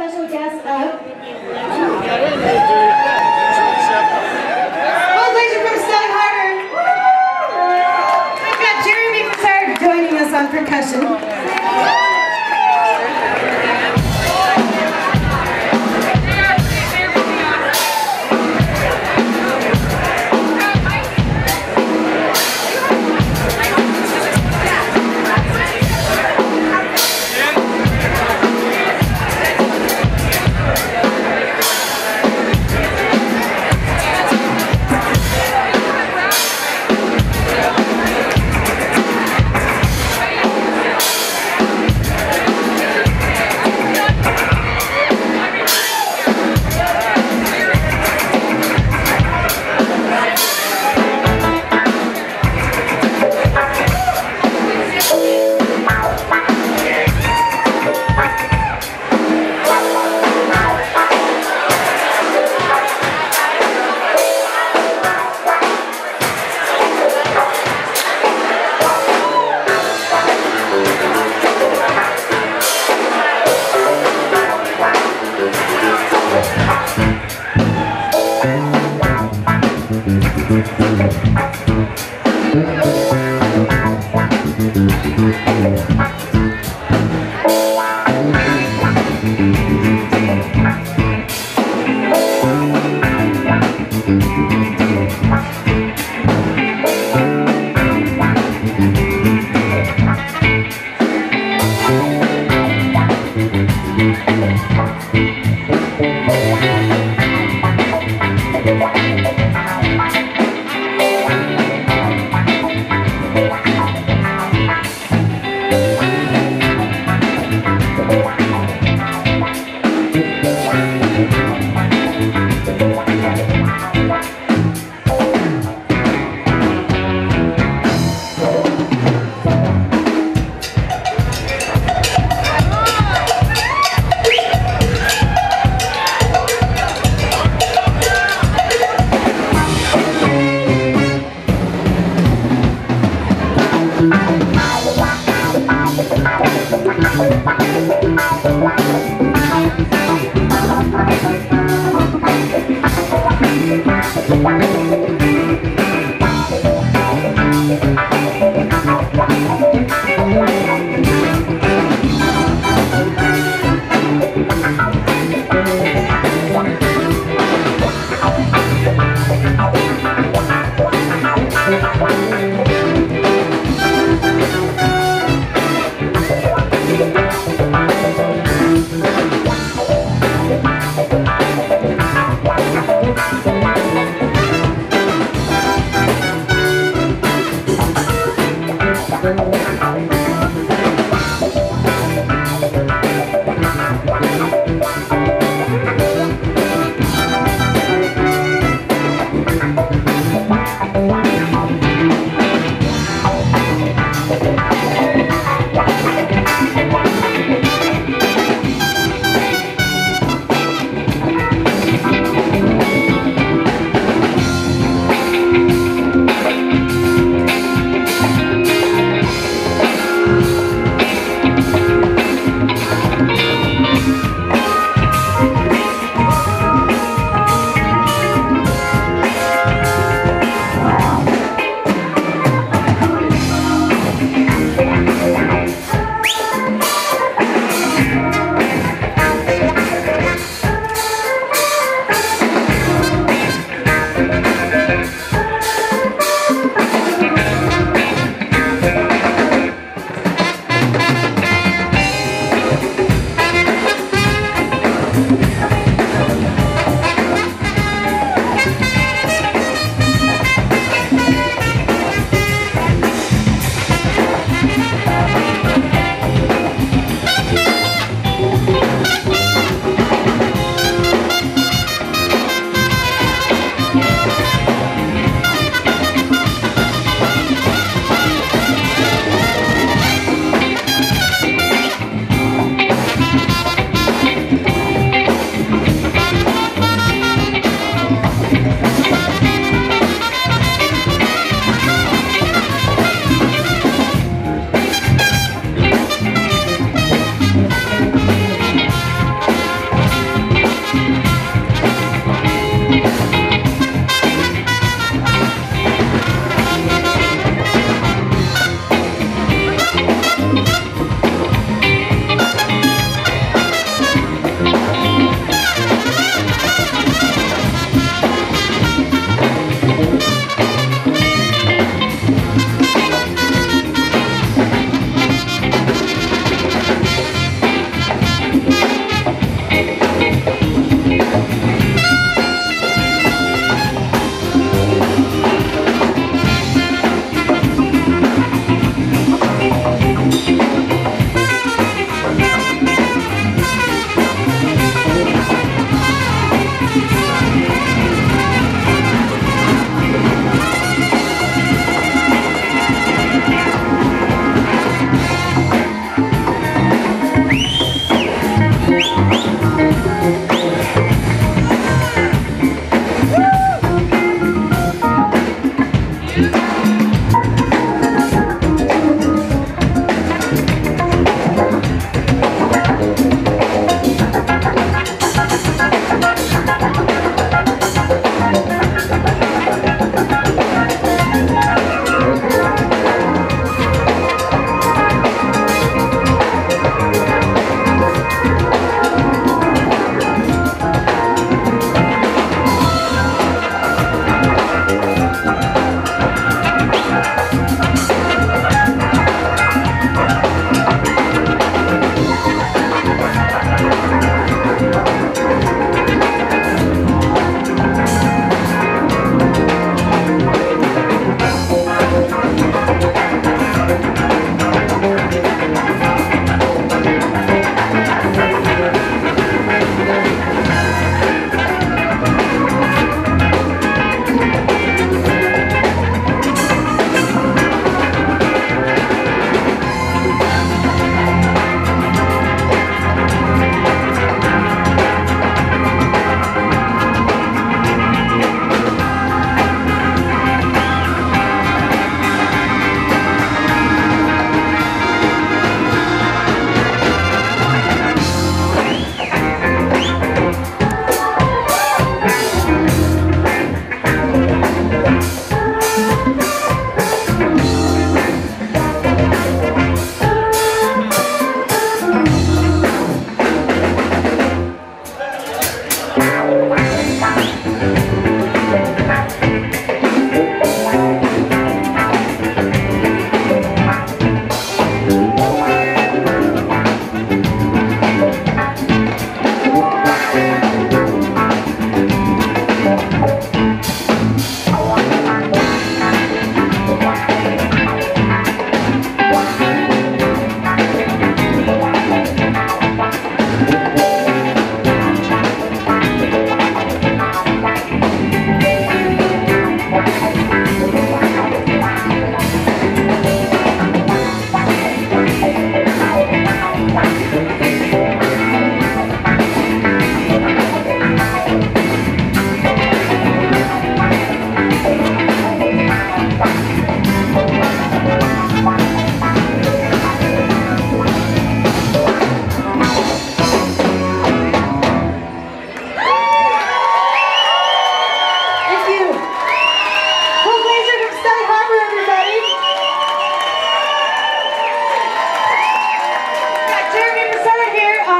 special guest of... Well, ladies from Snug Harbor. We've got Jeremy Frasard joining us on percussion.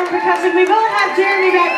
song because if we both have Jeremy back